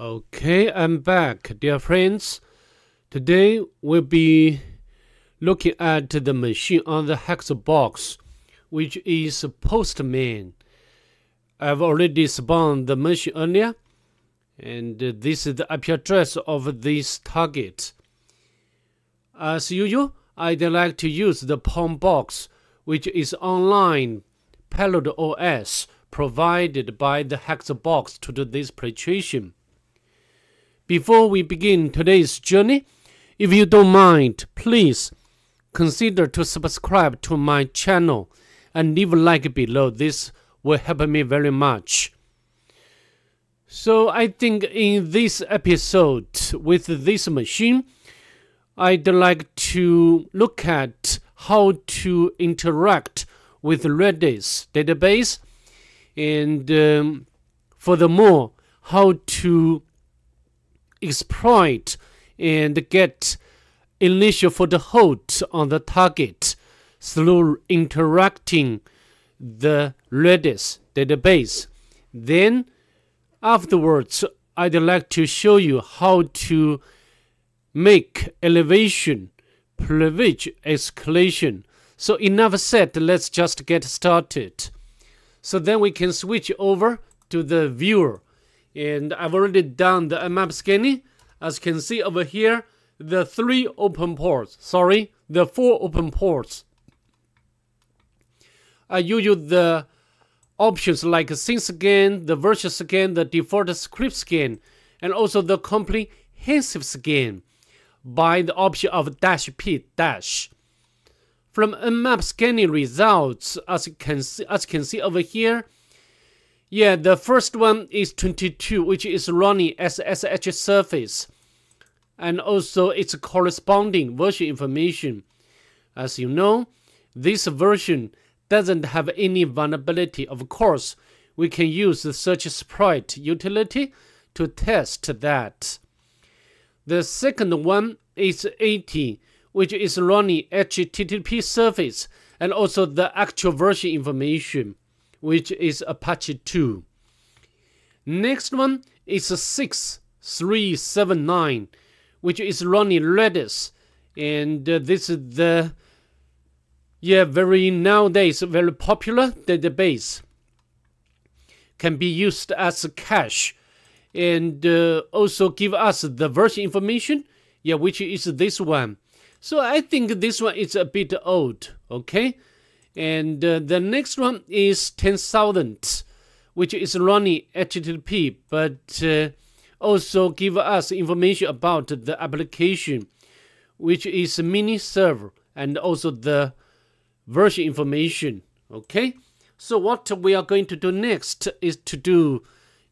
Okay, I'm back, dear friends. Today we'll be looking at the machine on the HackTheBox, which is Postman. I've already spawned the machine earlier, and this is the IP address of this target. As usual, I'd like to use the PwnBox, which is online payload OS provided by the HackTheBox to do this preparation. Before we begin today's journey, if you don't mind, please consider to subscribe to my channel and leave a like below. This will help me very much. So I think in this episode with this machine, I'd like to look at how to interact with Redis database and furthermore, how to exploit and get initial foothold on the target through interacting the Redis database. Then afterwards, I'd like to show you how to make elevation, privilege, escalation. So enough said, let's just get started. So then we can switch over to the viewer. And I've already done the nmap scanning. As you can see over here, the four open ports. I use the options like sync scan, the virtual scan, the default script scan, and also the comprehensive scan by the option of -p-. From nmap scanning results, as you can see over here, yeah, the first one is 22, which is running SSH service, and also its corresponding version information. As you know, this version doesn't have any vulnerability. Of course, we can use the searchsploit utility to test that. The second one is 80, which is running HTTP service, and also the actual version information, which is Apache 2. Next one is 6379, which is running Redis, and this is the nowadays very popular database. Can be used as a cache, and also give us the version information, yeah, which is this one. So I think this one is a bit old, okay. And the next one is 10,000, which is running HTTP, but also give us information about the application, which is mini server, and also the version information. Okay, so what we are going to do next is to do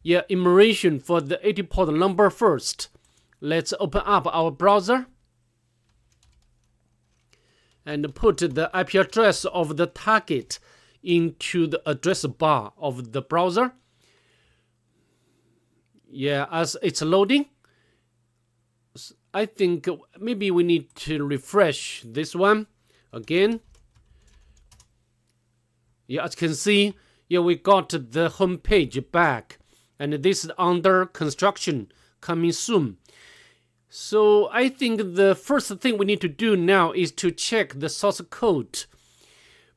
enumeration for the 80 port number first. Let's open up our browser and put the IP address of the target into the address bar of the browser. Yeah, as it's loading, I think maybe we need to refresh this one again. Yeah, as you can see, yeah, we got the home page back, and this is under construction, coming soon. So I think the first thing we need to do now is to check the source code,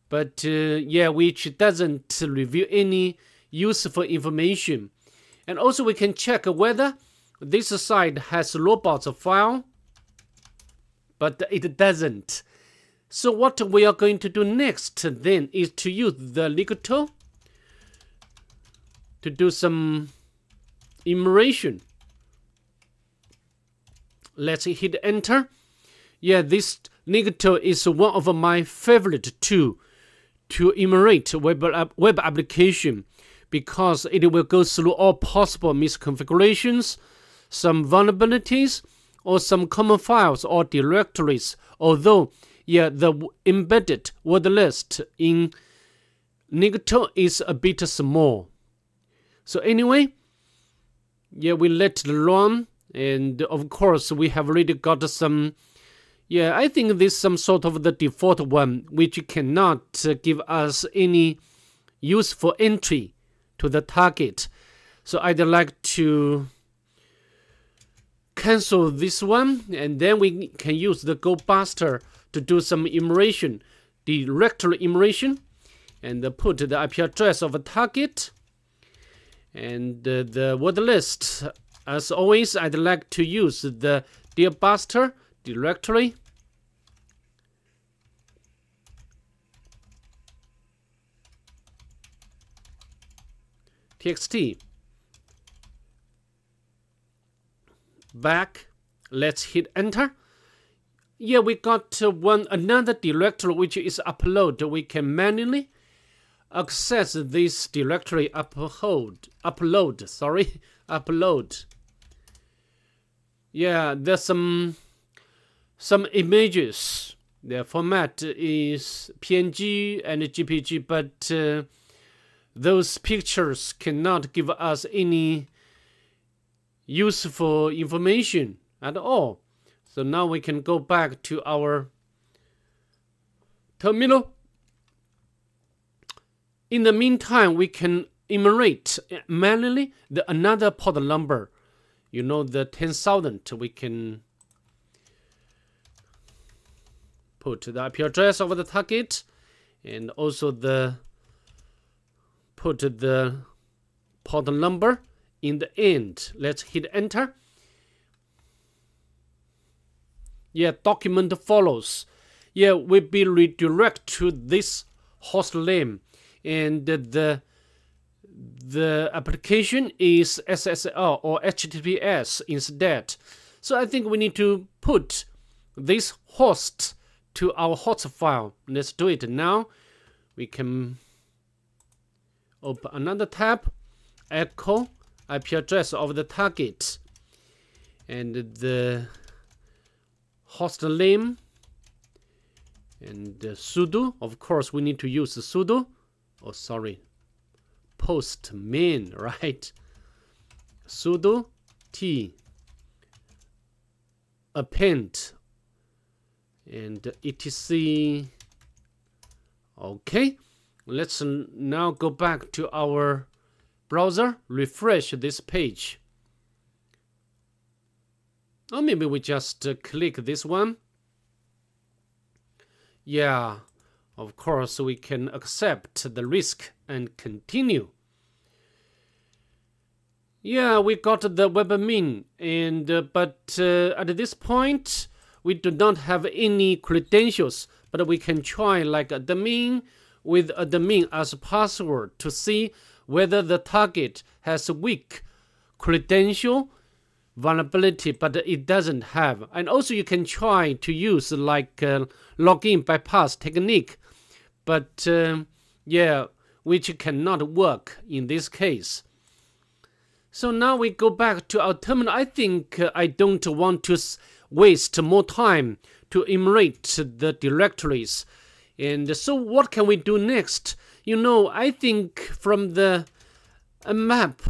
but yeah, which doesn't reveal any useful information. And also we can check whether this site has robots file, but it doesn't. So what we are going to do next then is to use the Nikto to do some enumeration. Let's hit enter. Yeah, this Nikto is one of my favorite tool to enumerate web application, because it will go through all possible misconfigurations, some vulnerabilities, or some common files or directories. Although, yeah, the embedded word list in Nikto is a bit small. So anyway, yeah, we let it run. And of course, we have already got some, yeah, I think this is some sort of the default one, which cannot give us any useful entry to the target. So I'd like to cancel this one, and then we can use the GoBuster to do some enumeration, directory enumeration, and put the IP address of a target and the word list. As always, I'd like to use the dirbuster directory. txt back, let's hit enter. Yeah, we got one another directory which is upload. We can manually access this directory upload. Yeah, there's some images. Their format is PNG and GPG, but those pictures cannot give us any useful information at all. So now we can go back to our terminal. In the meantime, we can enumerate manually the another port number, you know, the 10,000. We can put the IP address of the target and also put the port number in the end. Let's hit enter. Yeah, document follows. Yeah, we'll be redirect to this host name, and the application is SSL or HTTPS instead. So I think we need to put this host to our host file. Let's do it now. We can open another tab, echo IP address of the target, and the host name, and sudo. Of course, we need to use sudo. Oh, sorry, Postman, right? Sudo t append and etc. Okay. Let's now go back to our browser, refresh this page. Or maybe we just click this one. Yeah, of course we can accept the risk and continue. Yeah, we got the Webmin, and but at this point we do not have any credentials, but we can try like admin with admin as password to see whether the target has weak credential vulnerability, but it doesn't have. And also you can try to use like login bypass technique, but yeah, which cannot work in this case. So now we go back to our terminal. I think I don't want to waste more time to enumerate the directories. And so what can we do next? You know, I think from the map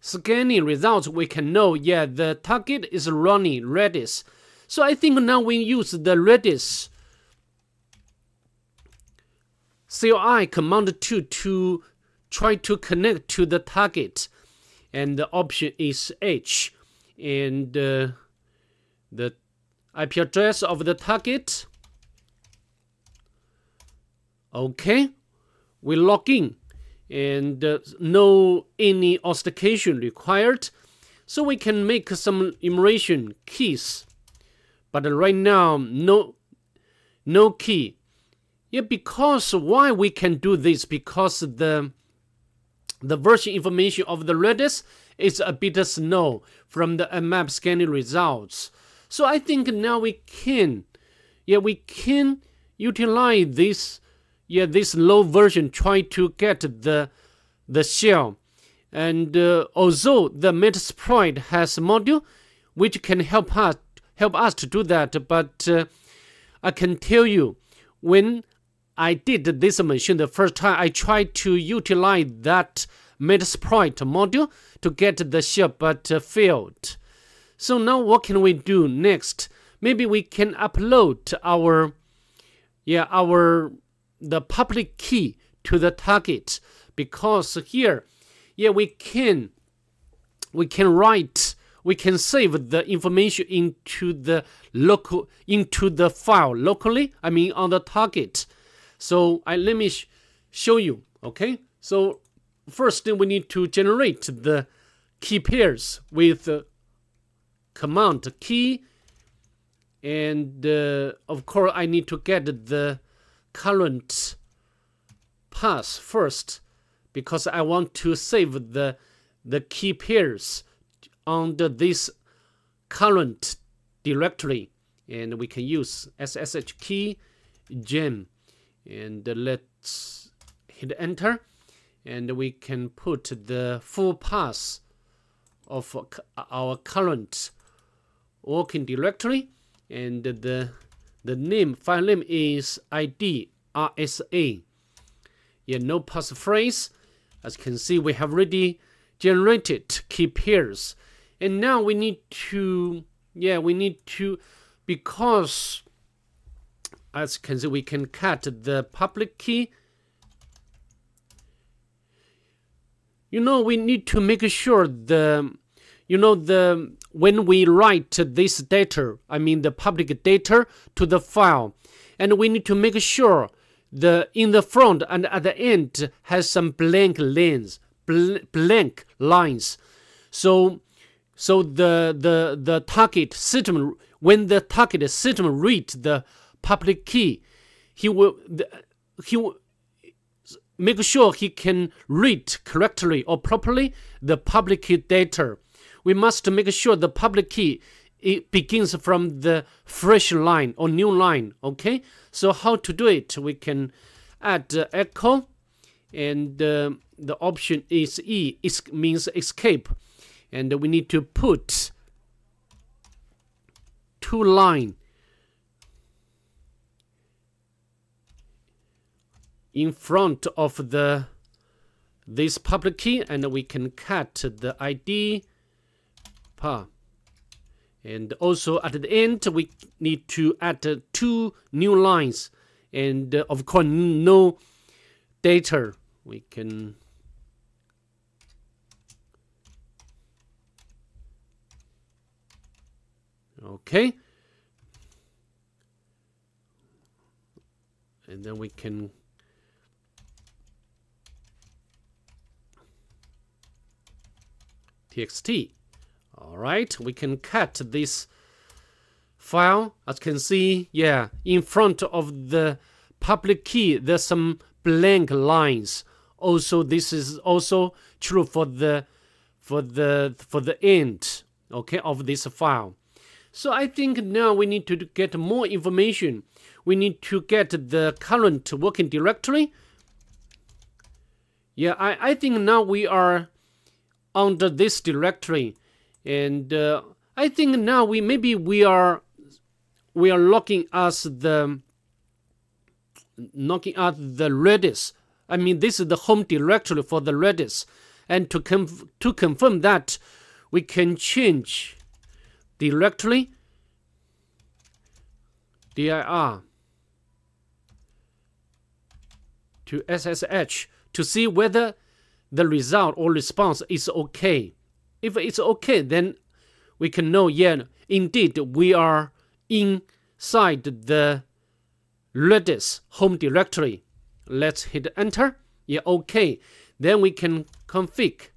scanning results, we can know, yeah, the target is running Redis. So I think now we use the Redis-cli command to try to connect to the target. And the option is H. And the IP address of the target. Okay, we log in, and no any authentication required, so we can make some enumeration keys. But right now, no key. Yeah, because why we can do this? Because the version information of the Redis is a bit slow from the nmap scanning results. So I think now we can, yeah, we can utilize this. Yeah, this low version try to get the shell, and although the Metasploit has a module which can help us to do that, but I can tell you, when I did this machine the first time, I tried to utilize that Metasploit module to get the shell, but failed. So now what can we do next? Maybe we can upload the public key to the target, because here, yeah, we can write we can save the information into the file locally, I mean on the target. So let me show you. Okay, so first we need to generate the key pairs with command key, and of course I need to get the current path first, because I want to save the key pairs under this current directory, and we can use ssh-keygen, and let's hit enter, and we can put the full path of our current working directory, and the name, file name is id_rsa. Yeah, no passphrase. As you can see, we have already generated key pairs, and now we need to, because as you can see, we can cut the public key. You know, we need to make sure when we write this data, I mean the public data to the file, and we need to make sure in the front and at the end has some blank lines. So the target system, when the target system reads the public key, he will make sure he can read correctly or properly the public key data. We must make sure the public key, it begins from the fresh line or new line. Okay, so how to do it? We can add echo, and the option is E, it means escape, and we need to put two line in front of this public key, and we can cut the ID path. And also at the end we need to add two new lines, and of course no data. We can okay, and then we can txt. All right, we can cut this file. As you can see, yeah, in front of the public key, there's some blank lines. Also, this is also true for the end, okay, of this file. So I think now we need to get more information. We need to get the current working directory. Yeah, I think now we are under this directory. And I think now we are looking at the Redis. I mean, this is the home directory for the Redis, and to confirm that, we can change directory dir to ssh to see whether the result or response is okay. If it's okay, then we can know, yeah, indeed we are inside the Redis home directory. Let's hit enter. Yeah, okay. Then we can config,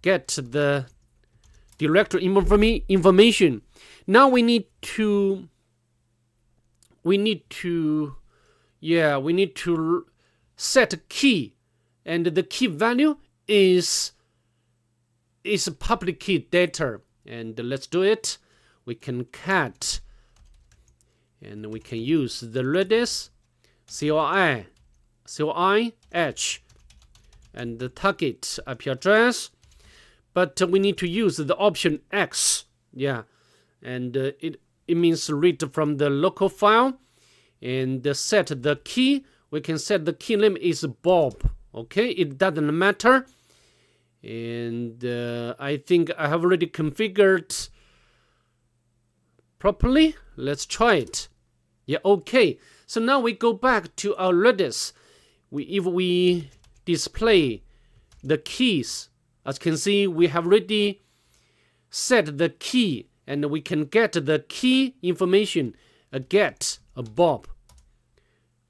get the directory information. Now we need to set key, and the key value is public key data, and let's do it. We can cat, and we can use the Redis CLI, and the target IP address, but we need to use the option X, yeah, and it means read from the local file, and set the key. We can set the key name is Bob. Okay, it doesn't matter. And I think I have already configured properly. Let's try it. Yeah, okay. So now we go back to our Redis. If we display the keys, as you can see, we have already set the key, and we can get the key information, a get, a bob.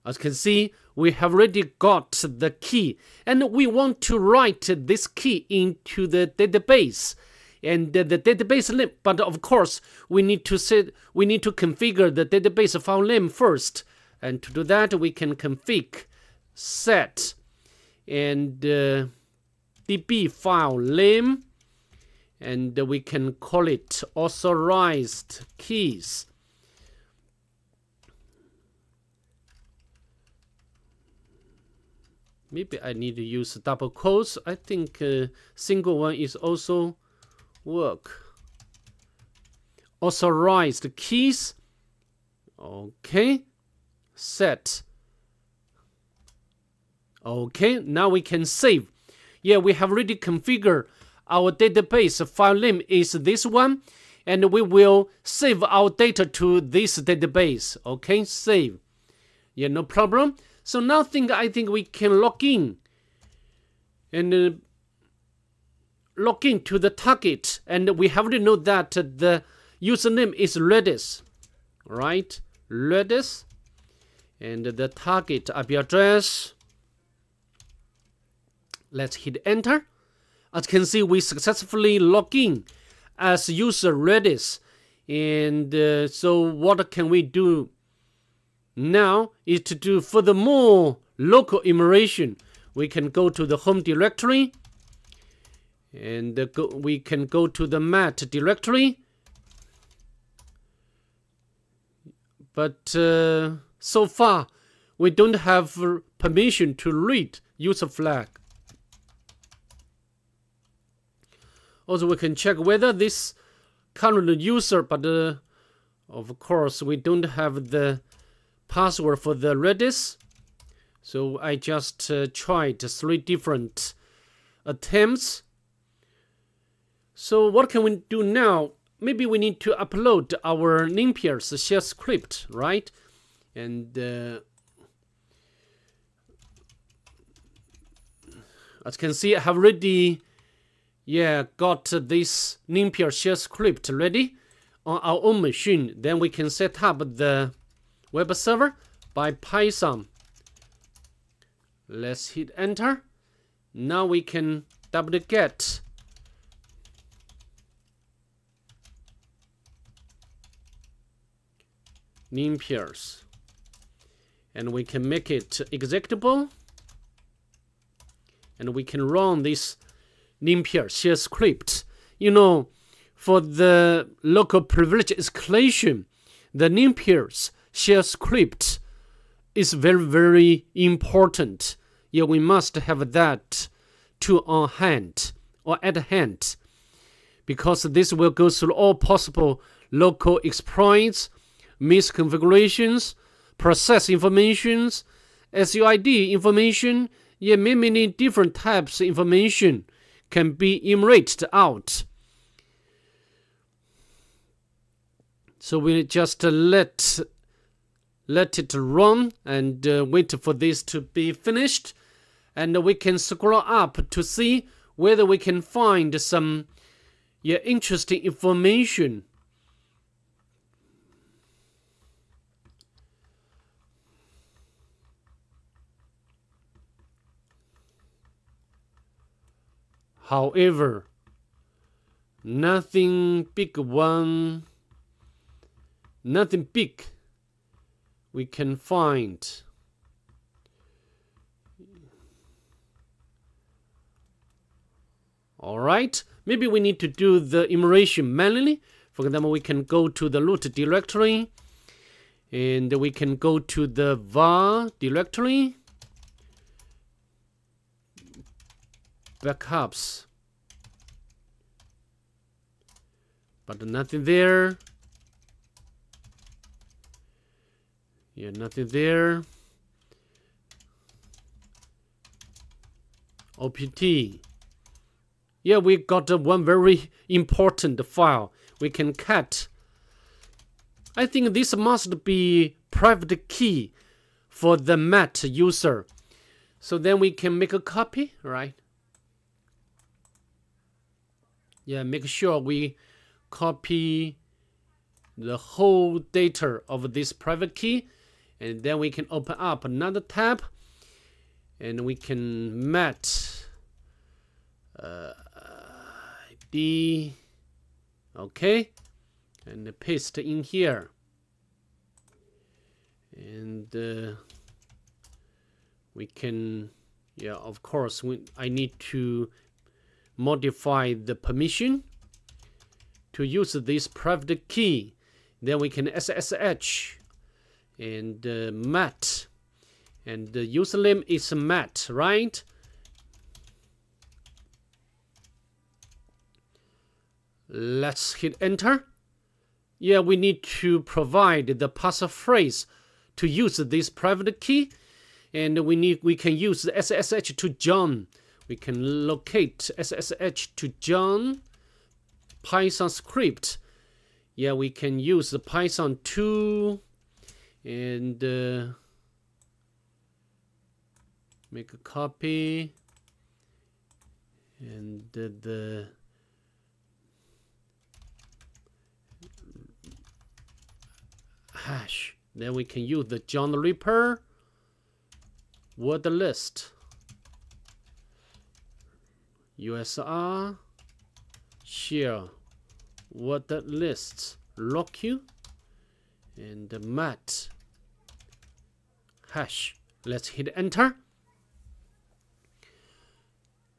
As you can see, we have already got the key, and we want to write this key into the database, and the database name. But of course, we need to configure the database file name first. And to do that, we can config set and db file name, and we can call it authorized keys. Maybe I need to use double quotes. I think single one is also work. Authorized keys. Okay. Set. Okay. Now we can save. Yeah, we have already configured our database. File name is this one, and we will save our data to this database. Okay. Save. Yeah, no problem. So now I think we can log in and log in to the target, and we already know that the username is Redis, right? Redis, and the target IP address. Let's hit enter. As you can see, we successfully log in as user Redis, and so what can we do? Now is to do furthermore local enumeration. We can go to the home directory, and we can go to the mat directory. But so far, we don't have permission to read user flag. Also, we can check whether this current user, but of course, we don't have the password for the Redis, so I just tried 3 different attempts. So what can we do now? Maybe we need to upload our LinPEAS shell script, right? And as you can see, I have already got this LinPEAS shell script ready on our own machine. Then we can set up the web server by Python. Let's hit enter. Now we can double get. LinPEAS. And we can make it executable. And we can run this LinPEAS shell script. You know, for the local privilege escalation, the LinPEAS shell script is very, very important. Yeah, we must have that tool on hand or at hand, because this will go through all possible local exploits, misconfigurations, process informations, SUID information. Yeah, many different types of information can be enriched out. So we just let it run and wait for this to be finished, and we can scroll up to see whether we can find some interesting information. However, nothing big we can find. All right, maybe we need to do the enumeration manually. For example, we can go to the root directory, and we can go to the var directory, backups, but nothing there. Yeah, nothing there. OPT. Yeah, we got one very important file we can cut. I think this must be private key for the mat user. So then we can make a copy, right? Yeah, make sure we copy the whole data of this private key, and then we can open up another tab, and we can match ID, okay, and paste in here, and we can, yeah, of course, I need to modify the permission to use this private key. Then we can ssh and Matt, and the username is Matt, right? Let's hit enter. Yeah, we need to provide the passphrase to use this private key, and we can use the ssh2john. We can locate ssh2john Python script. Yeah, we can use the Python 2 and make a copy, and the hash. Then we can use the John the Ripper word list usr share word lists lock you and mat hash. Let's hit enter.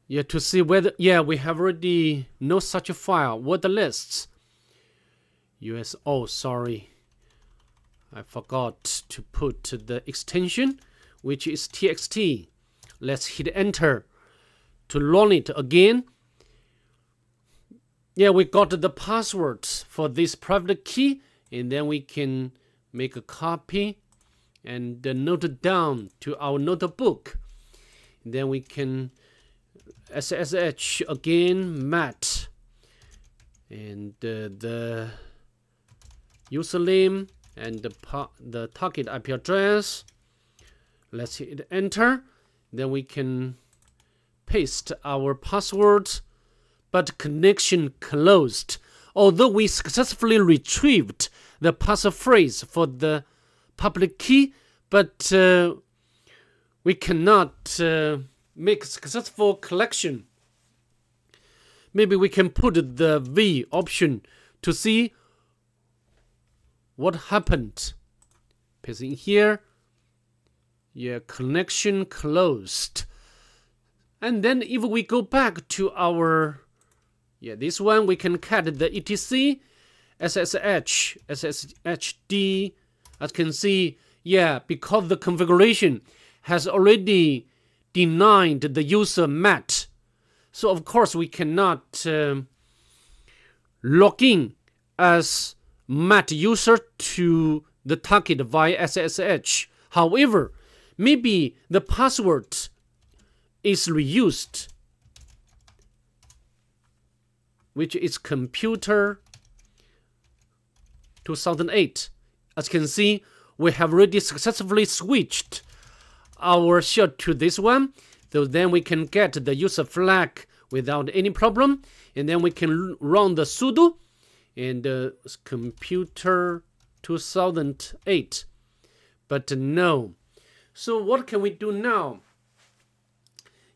Yeah, to see whether, yeah, we have already no such a file word lists us. Oh, sorry, I forgot to put the extension, which is txt. Let's hit enter to run it again. Yeah, we got the password for this private key, and then we can make a copy and note it down to our notebook. And then we can ssh again Matt, and the username and the target IP address. Let's hit enter. Then we can paste our password, but connection closed. Although we successfully retrieved the passphrase for the public key, but we cannot make successful collection. Maybe we can put the V option to see what happened. Paste in here. Yeah, connection closed. And then if we go back to our, yeah, this one, we can cut the etc, ssh, sshd. As you can see, yeah, because the configuration has already denied the user Matt. So of course we cannot log in as Matt user to the target via ssh. However, maybe the password is reused, which is computer 2008. As you can see, we have already successfully switched our shell to this one. So then we can get the user flag without any problem. And then we can run the sudo and computer 2008. But no. So what can we do now?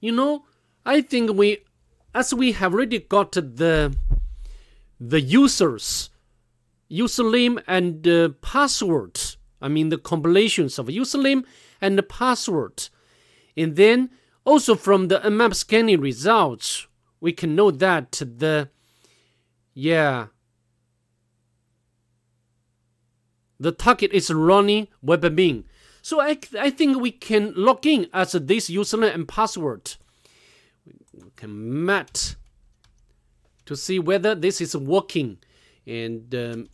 You know, I think as we have already got the users, username and password. I mean the combinations of username and the password. And then also from the nmap scanning results, we can know that the target is running Webmin. So I think we can log in as this username and password. We can match to see whether this is working. And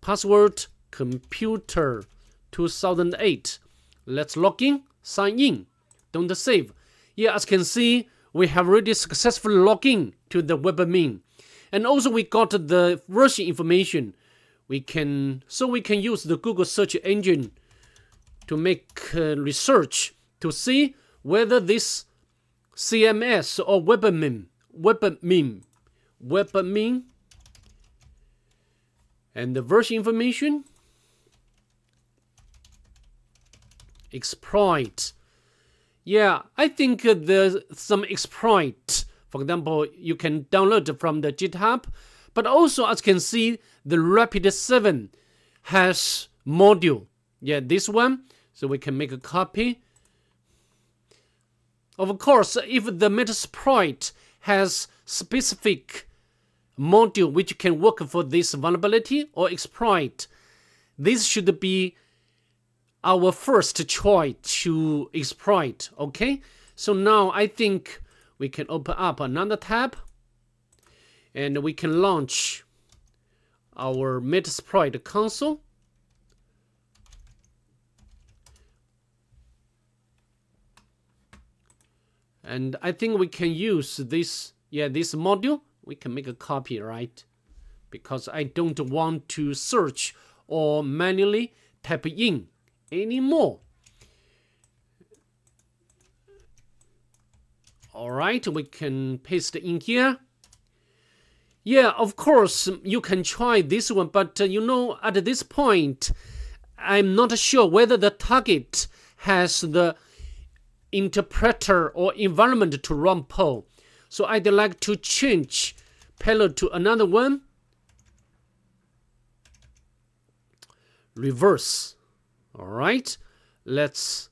password computer 2008. Let's log in, sign in, don't save. Yeah, as you can see, we have already successfully logged in to the Webmin. And also we got the version information. So we can use the Google search engine to make research to see whether this CMS or Webmin And the version information, exploit. Yeah, I think there's some exploit. For example, you can download from the GitHub, but also as you can see, the Rapid7 has module. Yeah, this one. So we can make a copy. Of course, if the Metasploit has specific module which can work for this vulnerability or exploit, this should be our first choice to exploit. Okay, so now I think we can open up another tab and we can launch our Metasploit console. And I think we can use this, yeah, this module. We can make a copy, right? Because I don't want to search or manually type in anymore. All right, we can paste in here. Yeah, of course, you can try this one, but you know, at this point, I'm not sure whether the target has the interpreter or environment to run Perl. So I'd like to change payload to another one. Reverse. All right. Let's.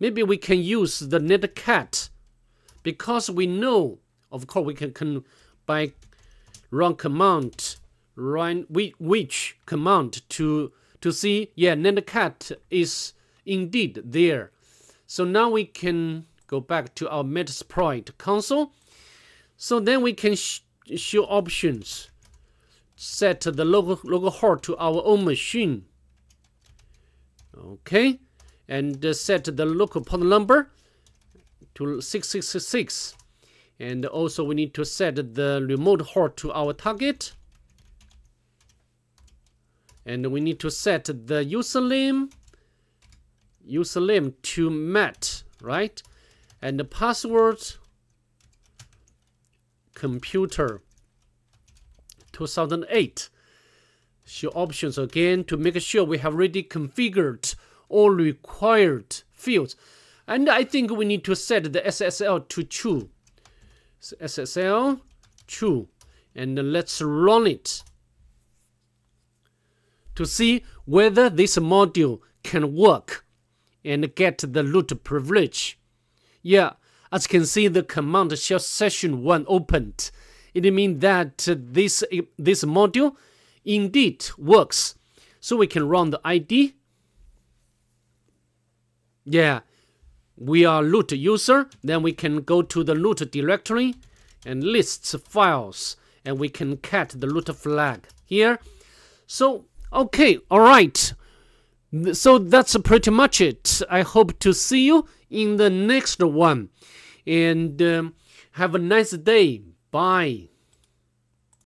Maybe we can use the netcat because we know, of course, we can by run command run which command to see. Yeah, netcat is indeed there. So now we can go back to our Metasploit console. So then we can show options. Set the localhost to our own machine. Okay. And set the local port number to 666. And also we need to set the remote host to our target. And we need to set the username. Username to Matt, right? And the password computer 2008. Show options again to make sure we have already configured all required fields. And I think we need to set the SSL to true. So SSL true. And let's run it to see whether this module can work and get the root privilege. Yeah, as you can see, the command shell session 1 opened. It means that this module indeed works. So we can run the ID. Yeah, we are root user. Then we can go to the root directory and lists files. And we can cat the root flag here. So, okay, all right. So that's pretty much it. I hope to see you in the next one. And have a nice day. Bye.